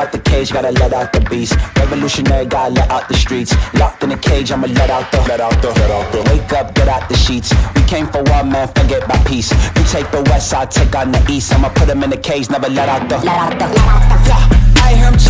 out the cage, gotta let out the beast. Revolutionary, gotta let out the streets. Locked in a cage, I'ma let out the. Wake up, get out the sheets. We came for one man, forget my peace. You take the west, I take on the east. I'ma put him in the cage, never let out the. Let out the. I hear him